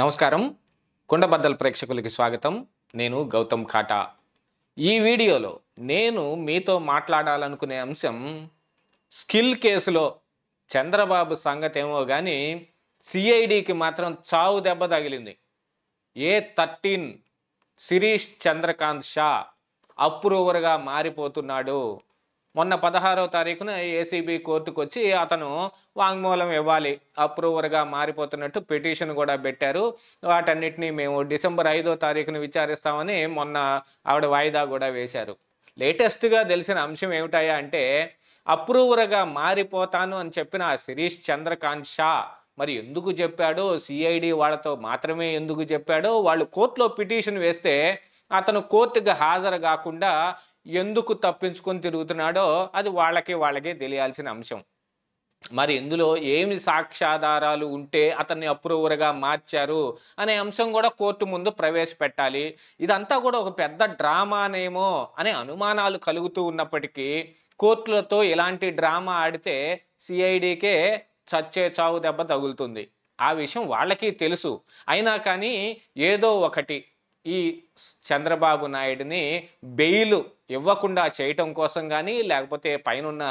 నమస్కారం కుండబద్దల్ ప్రేక్షకులకు స్వాగతం నేను గౌతమ్ కాటా ఈ వీడియోలో నేను మీతో మాట్లాడాలనుకునే అంశం స్కిల్ కేసులో చంద్రబాబు సంగతేమో గాని సిఐడికి మాత్రం చావు దెబ్బ తగిలింది A13 శిరీష్ చంద్రకాంత్ షా అప్రూవర్గా మారిపోతున్నాడు మొన్న 16వ తారీఖున ఏసీబీ కోర్టుకు వచ్చి అతను వాంగ్మూలం ఇవ్వాలి అప్రూవర్గా మారిపోతున్నట్టు పిటిషన్ కూడా పెట్టారు వాటన్నిటిని మేము డిసెంబర్ 5వ తారీఖున విచారిస్తామని మొన్న ఆవిడ వాయిదా కూడా వేశారు లేటెస్ట్గా తెలిసిన అంశం ఏమిటయ్యా అంటే అప్రూవర్గా మారిపోతాను అని చెప్పిన ఆ శిరీష్ చంద్రకాంత్ షా మరి ఎందుకు చెప్పాడో సిఐడి వాళ్ళతో మాత్రమే ఎందుకు చెప్పాడో వాళ్ళు కోర్టులో పిటిషన్ వేస్తే అతను కోర్టుకు హాజరు కాకుండా ఎందుకు తప్పించుకొని తిరుగుతున్నాడో అది వాళ్ళకే తెలియాల్సిన అంశం మరి ఇందులో ఏమి సాక్ష్యాధారాలు ఉంటే అతన్ని అప్రూవర్గా మార్చారు అనే అంశం కూడా కోర్టు ముందు ప్రవేశపెట్టాలి ఇదంతా కూడా ఒక పెద్ద డ్రామానేమో అనే అనుమానాలు కలుగుతూ ఉన్నప్పటికీ కోర్టులతో ఇలాంటి డ్రామా ఆడితే సిఐడికే చచ్చే చావు దెబ్బ తగులుతుంది ఆ విషయం వాళ్ళకి తెలుసు అయినా కానీ ఏదో ఒకటి ఈ చంద్రబాబు నాయుడిని బెయిల్ ఇవ్వకుండా చేయటం కోసం కానీ లేకపోతే పైనున్న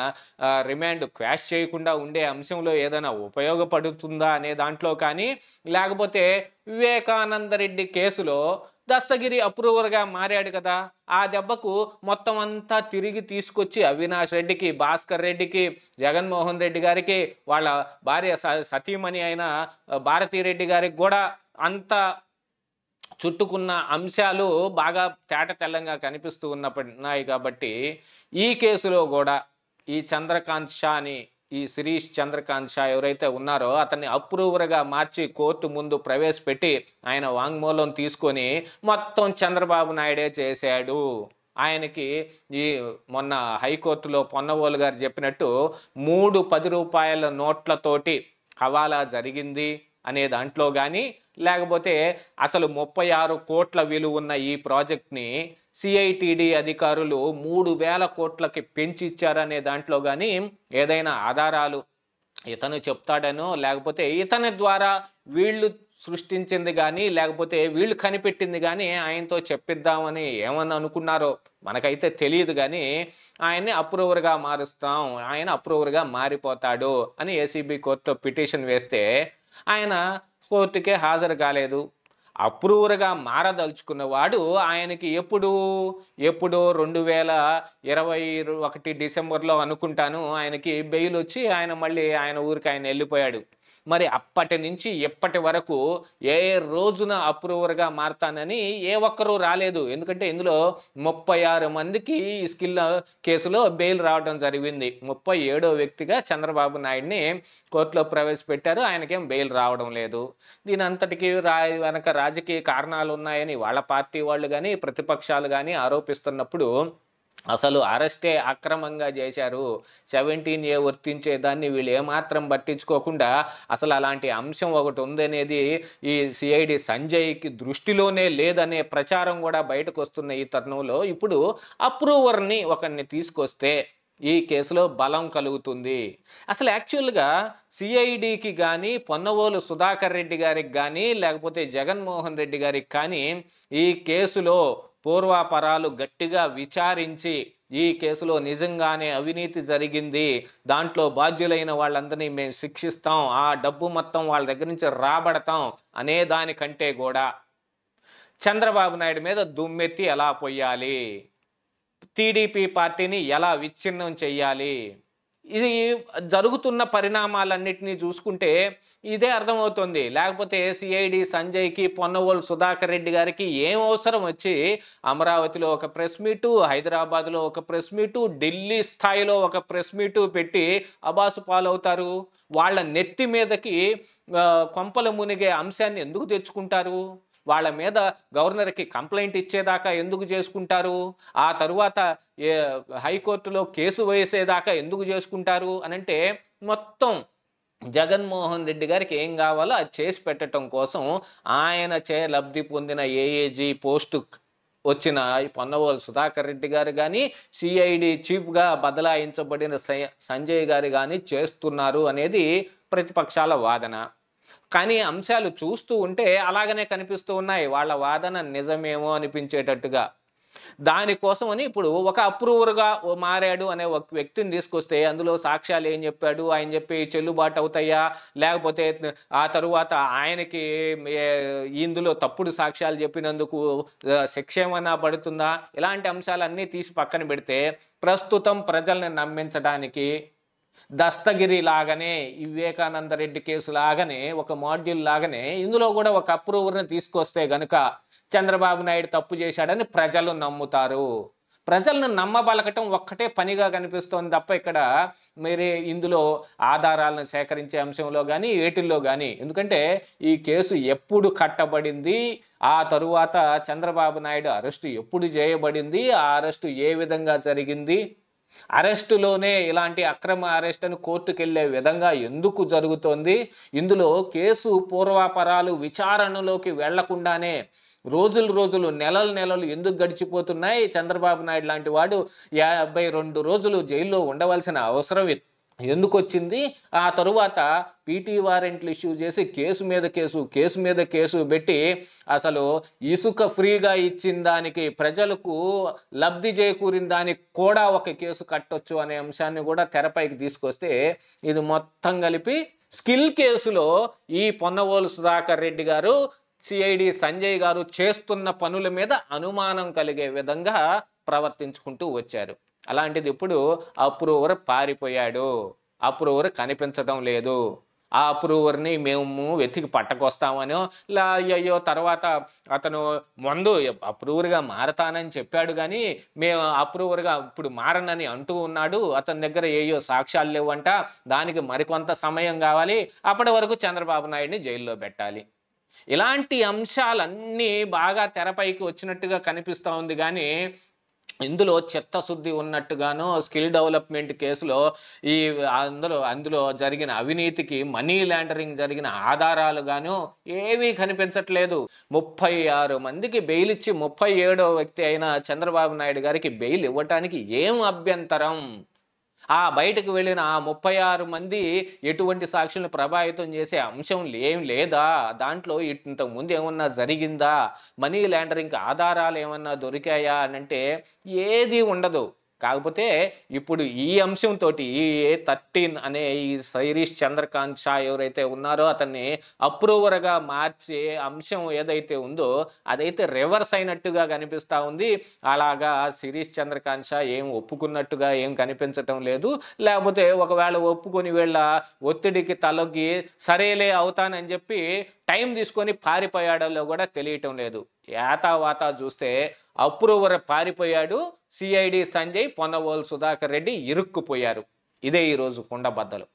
రిమాండ్ క్వాష్ చేయకుండా ఉండే అంశంలో ఏదైనా ఉపయోగపడుతుందా అనే దాంట్లో కానీ లేకపోతే వివేకానంద రెడ్డి కేసులో దస్తగిరి అప్రూవర్గా మారాడు కదా ఆ దెబ్బకు మొత్తం అంతా తిరిగి తీసుకొచ్చి అవినాష్ రెడ్డికి భాస్కర్ రెడ్డికి జగన్మోహన్ రెడ్డి గారికి వాళ్ళ భార్య సతీమణి అయిన భారతీరెడ్డి గారికి కూడా అంత చుట్టుకున్న అంశాలు బాగా తేట తెల్లంగా కనిపిస్తూ ఉన్నాయి కాబట్టి ఈ కేసులో కూడా ఈ చంద్రకాంత్ షాని ఈ శిరీష్ చంద్రకాంత్ షా ఎవరైతే ఉన్నారో అతన్ని అప్రూవర్గా మార్చి కోర్టు ముందు ప్రవేశపెట్టి ఆయన వాంగ్మూలం తీసుకొని మొత్తం చంద్రబాబు నాయుడే చేశాడు ఆయనకి ఈ మొన్న హైకోర్టులో పొన్నవోలు గారు చెప్పినట్టు 3 10 రూపాయల నోట్లతోటి హవాలా జరిగింది అనే దాంట్లో కానీ లేకపోతే అసలు 36 కోట్ల విలువ ఉన్న ఈ ప్రాజెక్ట్ని CITD అధికారులు 3,000 కోట్లకి పెంచి ఇచ్చారనే దాంట్లో కానీ ఏదైనా ఆధారాలు ఇతను చెప్తాడనో లేకపోతే ఇతని ద్వారా వీళ్ళు సృష్టించింది కానీ లేకపోతే వీళ్ళు కనిపెట్టింది కానీ ఆయనతో చెప్పిద్దామని ఏమని అనుకున్నారో మనకైతే తెలియదు కానీ ఆయన్ని అప్రూవర్గా మారుస్తాం ఆయన అప్రూవర్గా మారిపోతాడు అని ACB కోర్టులో పిటిషన్ వేస్తే ఆయన కోర్టుకే హాజరు కాలేదు అప్రూవర్గా మారదలుచుకున్నవాడు ఆయనకి ఎప్పుడో 2021 డిసెంబర్లో అనుకుంటాను ఆయనకి బెయిల్ వచ్చి ఆయన మళ్ళీ ఆయన ఊరికి ఆయన వెళ్ళిపోయాడు మరి అప్పటి నుంచి ఇప్పటి వరకు ఏ రోజున అప్రూవర్గా మారతానని ఏ ఒక్కరూ రాలేదు ఎందుకంటే ఇందులో 36 మందికి ఈ స్కిల్ కేసులో బెయిల్ రావడం జరిగింది 37వ వ్యక్తిగా చంద్రబాబు నాయుడిని కోర్టులో ప్రవేశపెట్టారు ఆయనకేం బెయిల్ రావడం లేదు దీని అంతటికీ వెనక రాజకీయ కారణాలు ఉన్నాయని వాళ్ళ పార్టీ వాళ్ళు కానీ ప్రతిపక్షాలు కానీ ఆరోపిస్తున్నప్పుడు అసలు అరెస్టే అక్రమంగా చేశారు 17A వర్తించేదాన్ని వీళ్ళు ఏమాత్రం పట్టించుకోకుండా అసలు అలాంటి అంశం ఒకటి ఉందనేది ఈ CID సంజయ్కి దృష్టిలోనే లేదనే ప్రచారం కూడా బయటకు వస్తున్న ఈ తరుణంలో ఇప్పుడు అప్రూవర్ని ఒకరిని తీసుకొస్తే ఈ కేసులో బలం కలుగుతుంది అసలు యాక్చువల్గా CIDకి కానీ పొన్నవోలు సుధాకర్ రెడ్డి గారికి కానీ లేకపోతే జగన్మోహన్ రెడ్డి గారికి కానీ ఈ కేసులో పూర్వాపరాలు గట్టిగా విచారించి ఈ కేసులో నిజంగానే అవినీతి జరిగింది దాంట్లో బాధ్యులైన వాళ్ళందరినీ మేము శిక్షిస్తాం ఆ డబ్బు మొత్తం వాళ్ళ దగ్గర నుంచి రాబడతాం అనే దానికంటే కూడా చంద్రబాబు నాయుడు మీద దుమ్మెత్తి ఎలా పోయాలి TDP పార్టీని ఎలా విచ్ఛిన్నం చేయాలి ఇది జరుగుతున్న పరిణామాలన్నింటినీ చూసుకుంటే ఇదే అర్థమవుతుంది లేకపోతే CID సంజయ్కి పొన్నవోలు సుధాకర్ రెడ్డి గారికి ఏం అవసరం వచ్చి అమరావతిలో ఒక ప్రెస్ మీటు హైదరాబాద్లో ఒక ప్రెస్ మీటు ఢిల్లీ స్థాయిలో ఒక ప్రెస్ మీటు పెట్టి అబాసు పాలవుతారు వాళ్ళ నెత్తి మీదకి కొంపలు మునిగే అంశాన్ని ఎందుకు తెచ్చుకుంటారు వాళ్ళ మీద గవర్నర్కి కంప్లైంట్ ఇచ్చేదాకా ఎందుకు చేసుకుంటారు ఆ తరువాత హైకోర్టులో కేసు వేసేదాకా ఎందుకు చేసుకుంటారు అనంటే మొత్తం జగన్మోహన్ రెడ్డి గారికి ఏం కావాలో అది చేసి పెట్టడం కోసం ఆయన లబ్ధి పొందిన AAG పోస్టు వచ్చిన పొన్నవోలు సుధాకర్ రెడ్డి గారు గాని సిఐడి చీఫ్ గా బదలాయించబడిన సంజయ్ గారు గాని చేస్తున్నారు అనేది ప్రతిపక్షాల వాదన. కానీ అంశాలు చూస్తూ ఉంటే అలాగనే కనిపిస్తూ ఉన్నాయి, వాళ్ళ వాదన నిజమేమో అనిపించేటట్టుగా. దానికోసమని ఇప్పుడు ఒక అప్రూవర్గా మారాడు అనే ఒక వ్యక్తిని తీసుకొస్తే అందులో సాక్ష్యాలు ఏం చెప్పాడు, ఆయన చెప్పి చెల్లుబాటు అవుతాయా, లేకపోతే ఆ తరువాత ఆయనకి ఇందులో తప్పుడు సాక్ష్యాలు చెప్పినందుకు శిక్ష ఏమైనా పడుతుందా, ఇలాంటి అంశాలన్నీ తీసి పక్కన పెడితే ప్రస్తుతం ప్రజల్ని నమ్మించడానికి దస్తగిరి లాగానే, వివేకానంద రెడ్డి కేసు లాగానే, ఒక మాడ్యూల్ లాగానే ఇందులో కూడా ఒక అప్రూవర్ని తీసుకొస్తే గనుక చంద్రబాబు నాయుడు తప్పు చేశాడని ప్రజలు నమ్ముతారు. ప్రజలను నమ్మబలకటం ఒక్కటే పనిగా కనిపిస్తోంది తప్ప ఇక్కడ మీరే ఇందులో ఆధారాలను సేకరించే అంశంలో కానీ ఏటిల్లో కానీ, ఎందుకంటే ఈ కేసు ఎప్పుడు కట్టబడింది, ఆ తరువాత చంద్రబాబు నాయుడు అరెస్టు ఎప్పుడు చేయబడింది, ఆ అరెస్టు ఏ విధంగా జరిగింది, అరెస్టులోనే ఇలాంటి అక్రమ అరెస్టును కోర్టుకు వెళ్ళే విధంగా ఎందుకు జరుగుతోంది, ఇందులో కేసు పూర్వాపరాలు విచారణలోకి వెళ్లకుండానే రోజులు నెలలు ఎందుకు గడిచిపోతున్నాయి, చంద్రబాబు నాయుడు లాంటి వాడు 52 రోజులు జైల్లో ఉండవలసిన అవసరం ఎందుకు వచ్చింది, ఆ తరువాత పీటీ వారెంట్లు ఇష్యూ చేసి కేసు మీద కేసు పెట్టి అసలు ఇసుక ఫ్రీగా ఇచ్చిన దానికి, ప్రజలకు లబ్ధి చేకూరిన దానికి కూడా ఒక కేసు కట్టొచ్చు అనే అంశాన్ని కూడా తెరపైకి తీసుకొస్తే ఇది మొత్తం కలిపి స్కిల్ కేసులో ఈ పొన్నవోలు సుధాకర్ రెడ్డి గారు, సిఐడి సంజయ్ గారు చేస్తున్న పనుల మీద అనుమానం కలిగే విధంగా ప్రవర్తించుకుంటూ వచ్చారు. అలాంటిది ఇప్పుడు అప్రూవర్ పారిపోయాడు, అప్రూవర్ కనిపించడం లేదు, ఆ అప్రూవర్ని మేము వెతికి పట్టకొస్తామనో, అయ్యో తర్వాత అతను ముందు అప్రూవర్గా మారతానని చెప్పాడు కానీ మేము అప్రూవర్గా ఇప్పుడు మారనని అంటూ ఉన్నాడు, అతని దగ్గర ఏయో సాక్ష్యాలు లేవంట, దానికి మరికొంత సమయం కావాలి, అప్పటి వరకు చంద్రబాబు నాయుడిని జైల్లో పెట్టాలి, ఇలాంటి అంశాలన్నీ బాగా తెరపైకి వచ్చినట్టుగా కనిపిస్తూ ఉంది. కానీ ఇందులో చిత్తశుద్ధి ఉన్నట్టుగాను, స్కిల్ డెవలప్మెంట్ కేసులో ఈ అందులో జరిగిన అవినీతికి మనీ లాండరింగ్ జరిగిన ఆధారాలుగాను ఏమీ కనిపించట్లేదు. 36 మందికి బెయిల్ ఇచ్చి 37వ వ్యక్తి అయిన చంద్రబాబు నాయుడు గారికి బెయిల్ ఇవ్వటానికి ఏం అభ్యంతరం? ఆ బయటకు వెళ్ళిన ఆ 36 మంది ఎటువంటి సాక్షులను ప్రభావితం చేసే అంశం ఏం లేదా, దాంట్లో ఇంతకుముందు ఏమన్నా జరిగిందా, మనీ లాండరింగ్కి ఆధారాలు ఏమన్నా దొరికాయా అనంటే ఏది ఉండదు. కాకపోతే ఇప్పుడు ఈ అంశంతో ఈ A13 అనే ఈ శిరీష్ చంద్రకాంత్ షా ఎవరైతే ఉన్నారో అతన్ని అప్రూవర్గా మార్చే అంశం ఏదైతే ఉందో అదైతే రివర్స్ అయినట్టుగా కనిపిస్తూ ఉంది. అలాగా శిరీష్ చంద్రకాంత్ షా ఏం ఒప్పుకున్నట్టుగా ఏం కనిపించటం లేదు, లేకపోతే ఒకవేళ ఒప్పుకొని వీళ్ళ ఒత్తిడికి తలొగ్గి సరేలే అవుతానని చెప్పి టైం తీసుకొని పారిపోయాడలో కూడా తెలియటం లేదు. యాతావాత చూస్తే అప్రూవర్ పారిపోయాడు, సిఐడి సంజయ్, పొన్నవోలు సుధాకర్ రెడ్డి ఇరుక్కుపోయారు. ఇదే ఈరోజు కుండబద్దలు.